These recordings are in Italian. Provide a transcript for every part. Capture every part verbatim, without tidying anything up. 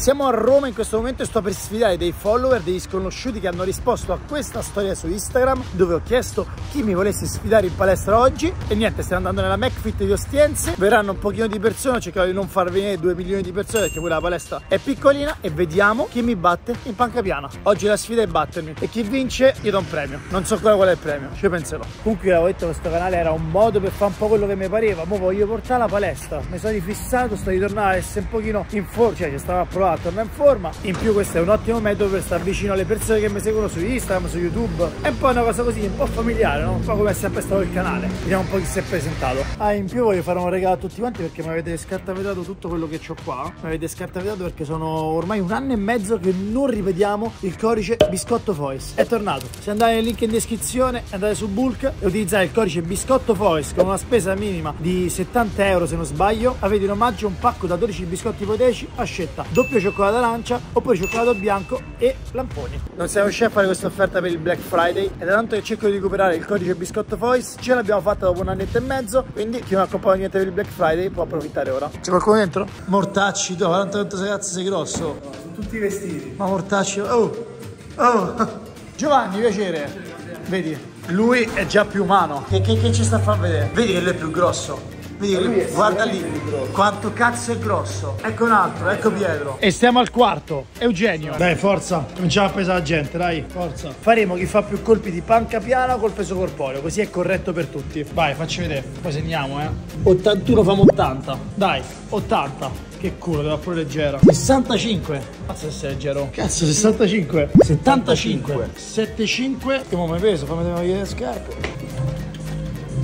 Siamo a Roma in questo momento e sto per sfidare dei follower, degli sconosciuti che hanno risposto a questa storia su Instagram dove ho chiesto chi mi volesse sfidare in palestra oggi. E niente, stiamo andando nella Macfit di Ostiense, verranno un pochino di persone, cercherò di non far venire due milioni di persone perché quella palestra è piccolina, e vediamo chi mi batte in panca piana. Oggi la sfida è battermi e chi vince gli do un premio, non so ancora qual è il premio, ci penserò. Comunque io l'avevo detto, questo canale era un modo per fare un po' quello che mi pareva, mo voglio portare la palestra, mi sono rifissato, sto ritornando a essere un pochino in forma, cioè ci stavo a provare torna in forma. In più questo è un ottimo metodo per stare vicino alle persone che mi seguono su Instagram, su YouTube, è un po' una cosa così un po' familiare, no? Un po' come è sempre stato il canale. Vediamo un po' chi si è presentato. Ah, in più voglio fare un regalo a tutti quanti perché mi avete scartavetato tutto quello che ho qua, mi avete scartavetato perché sono ormai un anno e mezzo che non ripetiamo il codice Biscotto Fois. È tornato, se andate nel link in descrizione, andate su Bulk e utilizzate il codice Biscotto Fois con una spesa minima di settanta euro se non sbaglio, avete in omaggio un pacco da dodici biscotti ipoteci a scelta, doppio cioccolato arancia oppure cioccolato bianco e lamponi. Non siamo riusciti a fare questa offerta per il Black Friday e da tanto che cerco di recuperare il codice Biscotto Fois, ce l'abbiamo fatta dopo un annetto e mezzo, quindi chi non ha comprato niente per il Black Friday può approfittare ora. C'è qualcuno dentro? Mortacci, tu, quarantotto ragazzi sei grosso. No, sono tutti vestiti. Ma Mortacci, oh, oh. Giovanni, piacere. Vedi, lui è già più umano. Che, che, che ci sta a far vedere? Vedi che lui è più grosso. Vedi, guarda lì quanto cazzo è grosso. Ecco un altro, ecco Pietro. E stiamo al quarto, Eugenio. Dai, forza, cominciamo a pesare la gente, dai, forza. Faremo chi fa più colpi di panca piana col peso corporeo, così è corretto per tutti. Vai, facci vedere, poi segniamo, eh. ottantuno famo ottanta, dai, ottanta. Che culo, te va pure leggera. sessantacinque. Cazzo se sei leggero. Cazzo, sessantacinque. settantacinque. settantacinque. Che mo' mi peso, fammi vedere le scarpe.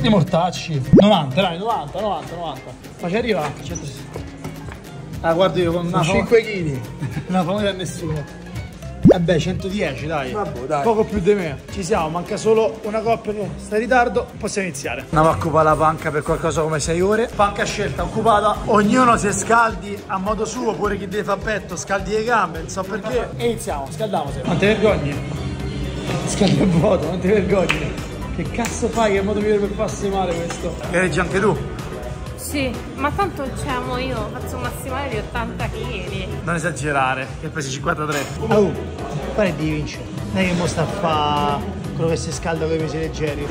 Di Mortacci. novanta, dai, novanta, novanta, novanta. Ma ci arriva? centosessanta. Ah, guarda io con una cinque chili. Non fa male a nessuno. Vabbè, centodieci, dai. Vabbè, dai. Poco più di me. Ci siamo, manca solo una coppia che sta in ritardo, possiamo iniziare. Andiamo a occupare la panca per qualcosa come sei ore. Panca scelta, occupata. Ognuno si scaldi a modo suo, pure chi deve far petto, scaldi le gambe, non so perché. E iniziamo, scaldiamoci. Non ti vergogni? Scaldi a vuoto, non ti vergogni. Che cazzo fai? Che modo migliore per farsi male questo? Gareggi anche tu? Sì, ma tanto diciamo io faccio un massimale di ottanta chili. Non esagerare, che pesi cinquantatré. Oh, pare di vincere. Non è che mo sta a fa quello che si scalda con i pesi leggeri.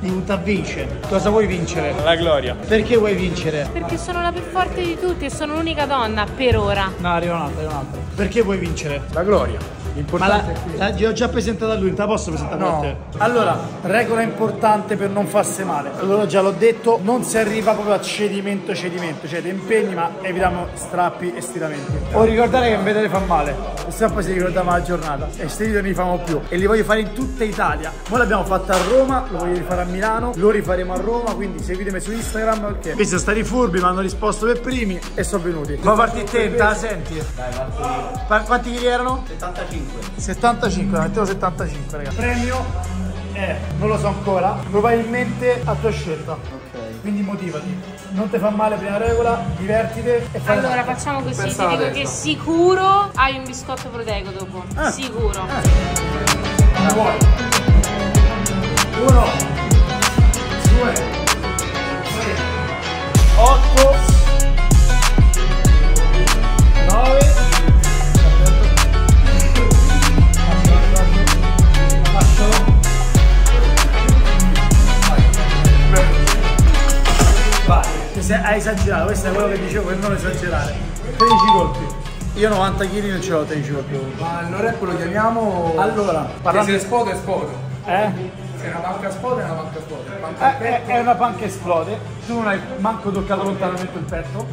Di punta a vincere. Cosa vuoi vincere? La gloria. Perché vuoi vincere? Perché sono la più forte di tutti e sono l'unica donna per ora. No, arriva un'altra, arriva un'altra. Perché vuoi vincere? La gloria. Ma la, la, la ho già presentata a lui, non te la posso presentare no. a te? Allora, regola importante per non farsi male. Allora già l'ho detto, non si arriva proprio a cedimento cedimento, cioè ti impegni ma evitiamo strappi e stiramenti. O ricordare che in vedere fa male, se poi si ricordava la giornata. E questi video non li famo più e li voglio fare in tutta Italia. Noi l'abbiamo fatta a Roma, lo voglio rifare a Milano, lo rifaremo a Roma, quindi seguitemi su Instagram perché qui sono stati furbi, mi hanno risposto per primi e sono venuti. Ma parti te, la senti? Dai, parti io. Pa quanti chili erano? settantacinque. settantacinque, mettevo settantacinque, ragazzi. Il premio è, non lo so ancora, probabilmente a tua scelta. Ok. Quindi motivati. Non ti fa male, prima regola, divertite e fai. Allora facciamo così, ti dico che sicuro hai un biscotto proteico dopo. Ah. Sicuro. Eh. Vuoi? Uno, due, tre, otto. Hai esagerato, questo è quello che dicevo per non esagerare. tredici colpi. Io novanta chili non ce l'ho, tredici colpi. Ma allora quello chiamiamo. Allora, parlando... se esplode esplode. Eh? Se una panca esplode è una panca esplode. Panca eh, è, è una panca esplode. Tu non hai manco toccato lontanamente il petto.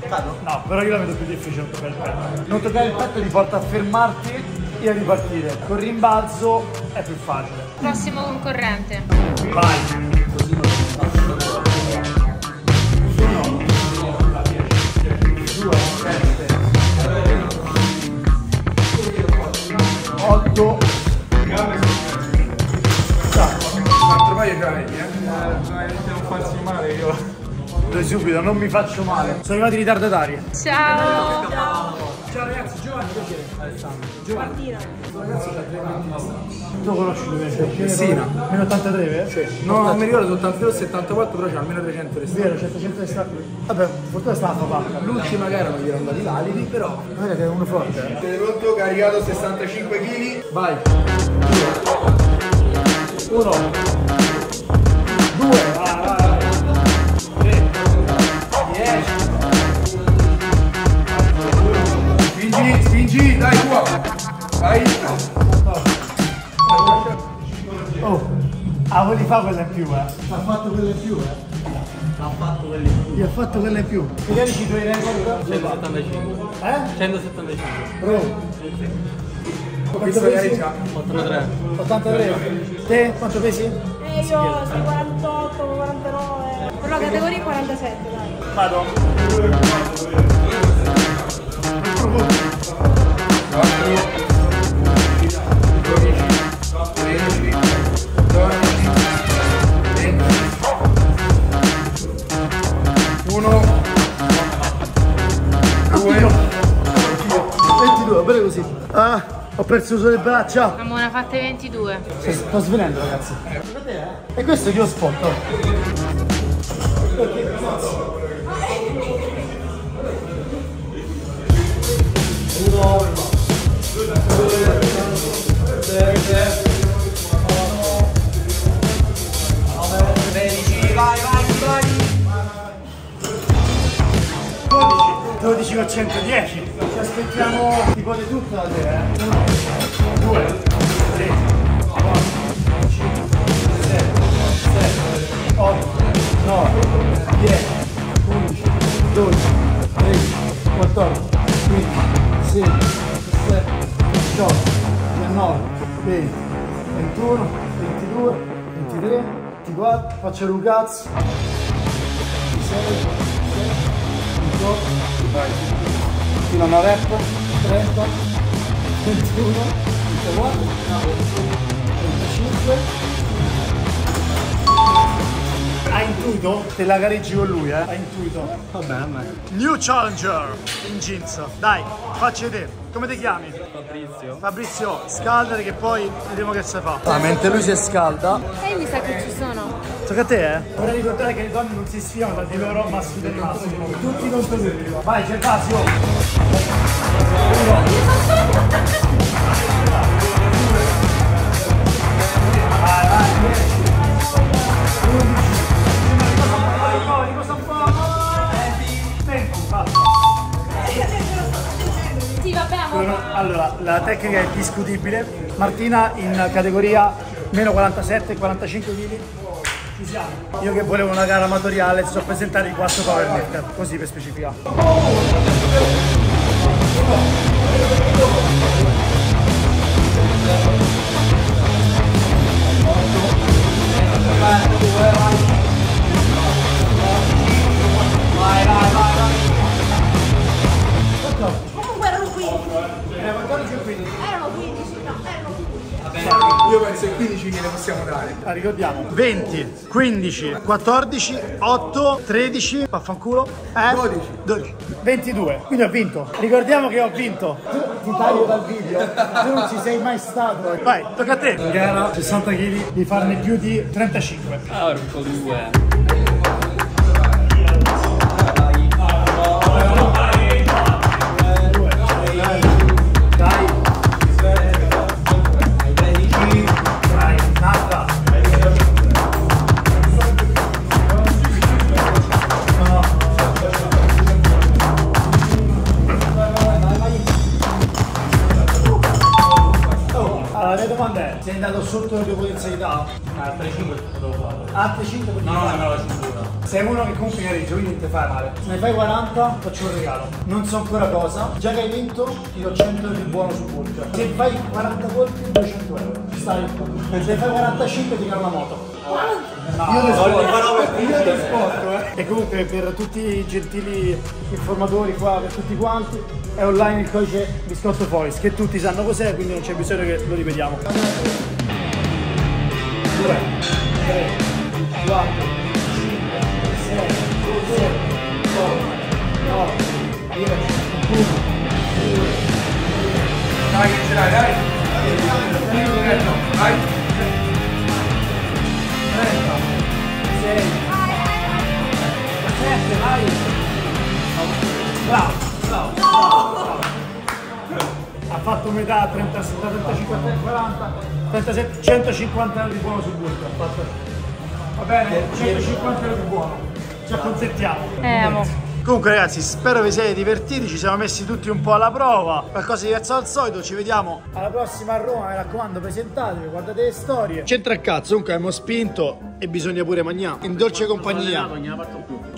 No, però io la vedo più difficile toccare il petto. Non toccare il petto ti porta a fermarti e a ripartire. Con rimbalzo è più facile. Prossimo concorrente. Vai! otto. Quattro paio di canetti, eh? Non farsi male io. Dai subito, non mi faccio male. Sono arrivati ritardatari. Ciao. Ciao. Ciao ragazzi, Giovanni, piacere. Alessandro. Giovanni. Ragazzi, c'è tre anni. Tu conosci lui? Messina. Meno ottantatré, eh? Sì. No, non mi ricordo, ottantatré o settantaquattro, però c'è almeno trecento restati. Vero, trecento restati. Vabbè, fortuna sta a papà. Lucci magari non gli erano andati validi, però... Guarda che è uno forte. Siete pronto? Caricato sessantacinque chili. Vai. Uno. Due. Spingi, dai, qua! Vai! Oh! Ah, vuoi fare quella in più, eh? Ha fatto quella in più, eh? Ha fatto quella in più. Gli ha fatto quella in più. Vediamo i tuoi record. centosettantacinque. Eh? centosettantacinque. Bravo. Quanto pesi? ottantatré. ottantatré. Te? Quanto pesi? Eh, io sono quarantotto, quarantanove. Per la categoria quarantasette, dai. Vado. Ah, ho perso sulle braccia. Amore, ha fatto ventidue. Sì, sto svenendo, ragazzi. E questo è che lo spot. Uno, due, sette, otto, nove, tredici, vai, vai, vai. dodici con centodieci. Ci aspettiamo tipo di tutto da te, eh? uno, due, tre, quattro, cinque, sei, sette, otto, nove, dieci, undici, dodici, tredici, quattordici, quindici, sedici, diciotto, diciannove, venti, ventuno, ventidue, ventitré, ventiquattro, faccio il rugazzo, ventisei, ventotto, vai. Fino a una rep, trenta, ventuno, ventiquattro, venticinque. Hai intuito? Te la gareggi con lui, eh? Hai intuito? Va bene. New Challenger in jeans. Dai, facci vedere. Come ti chiami? Fabrizio. Fabrizio, scaldati che poi vedremo che si fa. Ah, mentre lui si scalda. E mi sa che ci sono. Tocca a te, eh? Vorrei ricordare che le donne non si sfidano tra di loro, ma sfidano il massimo. Tutti contro tutti. Vai, c'è il Casio! Vai, vai, dieci, undici, riposa un po', riposa un po'. Sì, vabbè, amore. Allora, la tecnica è discutibile. Martina in categoria meno quarantasette, quarantacinque chili. Io che volevo una gara amatoriale ti so presentare i quattro power lifter, così per specificare. Comunque erano quindici. Erano quindici, no, erano quindici. Io penso che quindici gliele possiamo dare. Ah, ricordiamo venti, quindici, quattordici, otto, tredici, vaffanculo, eh? dodici, dodici, ventidue, quindi ho vinto. Ricordiamo che ho vinto. Tu ti taglio dal video, tu non ci sei mai stato. Vai, tocca a te. In gara sessanta chili, di farne più di trentacinque. Ah, un po' di due. Sei andato sotto le tue potenzialità? Altre cinque devo fare. Altre cinque per no, no, no, la cintura. Sei uno che comunque gareggia, quindi non ti fai male. Se ne fai quaranta, faccio un regalo. Non so ancora cosa. Già che hai vinto, ti do cento di buono su Bulk. Se fai quaranta colpi, duecento euro. Stai. Se fai quarantacinque, ti cala la moto. No, io ti sporco. Io ti sporco, eh. E comunque per tutti i gentili informatori qua, per tutti quanti, è online il codice Biscotto Fois, che tutti sanno cos'è, quindi non c'è bisogno che lo ripetiamo. due, tre, quattro, cinque, sei, sette, otto, nove, dieci, undici, dodici. dai, dai. Vai. trenta, sei, sette, vai. Bravo, bravo, bravo. Ha fatto metà, trenta, trentacinque, quaranta, trentasette, centocinquanta euro di buono sul bulk ha fatto. Va bene, centocinquanta euro di buono. Ci accontentiamo. Eh, amore. Comunque ragazzi, spero vi siete divertiti, ci siamo messi tutti un po' alla prova, qualcosa di diverso al solito, ci vediamo alla prossima a Roma, mi raccomando, presentatevi, guardate le storie. C'entra a cazzo, comunque abbiamo spinto e bisogna pure mangiare, in dolce compagnia.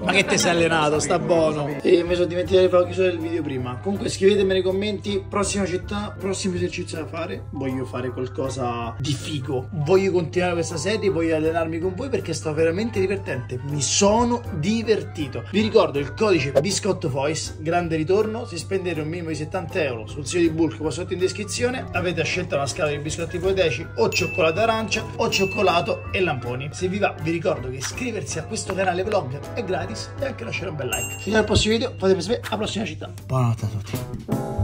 Ma che te sei allenato, sta buono. E mi sono dimenticato di fare la chiusura del video prima. Comunque scrivetemi nei commenti, prossima città, prossimo esercizio da fare. Voglio fare qualcosa di figo, voglio continuare questa serie, voglio allenarmi con voi perché sta veramente divertente, mi sono divertito. Vi ricordo il codice Biscotto Fois, grande ritorno, se spendete un minimo di settanta euro sul sito di bulk qua sotto in descrizione avete a scelta una scatola di biscotti poeteci o cioccolato arancia o cioccolato e lamponi. Se vi va vi ricordo che iscriversi a questo canale vlog è gratis e anche lasciare un bel like. Ci vediamo al prossimo video, fatemi sapere alla prossima città. Buonanotte a tutti.